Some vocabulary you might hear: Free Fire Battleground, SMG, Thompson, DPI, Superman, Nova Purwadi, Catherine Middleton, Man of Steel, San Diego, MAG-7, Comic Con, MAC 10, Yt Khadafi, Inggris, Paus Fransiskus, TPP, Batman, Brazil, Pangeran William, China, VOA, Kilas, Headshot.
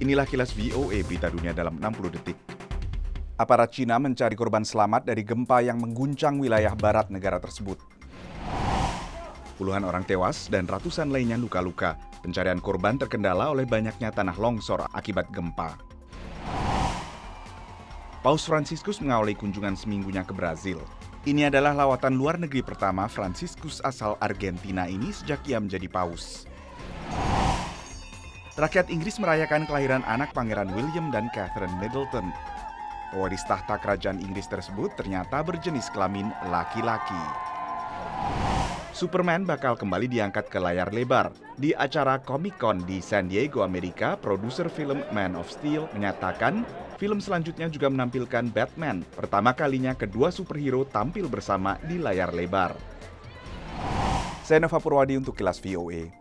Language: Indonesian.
Inilah kilas VOA Berita Dunia dalam 60 detik. Aparat Cina mencari korban selamat dari gempa yang mengguncang wilayah barat negara tersebut. Puluhan orang tewas dan ratusan lainnya luka-luka. Pencarian korban terkendala oleh banyaknya tanah longsor akibat gempa. Paus Fransiskus mengawali kunjungan seminggunya ke Brazil. Ini adalah lawatan luar negeri pertama Fransiskus asal Argentina ini sejak ia menjadi paus. Rakyat Inggris merayakan kelahiran anak Pangeran William dan Catherine Middleton. Pewaris tahta kerajaan Inggris tersebut ternyata berjenis kelamin laki-laki. Superman bakal kembali diangkat ke layar lebar. Di acara Comic Con di San Diego, Amerika, produser film Man of Steel menyatakan film selanjutnya juga menampilkan Batman. Pertama kalinya kedua superhero tampil bersama di layar lebar. Saya Nova Purwadi untuk Kilas VOA.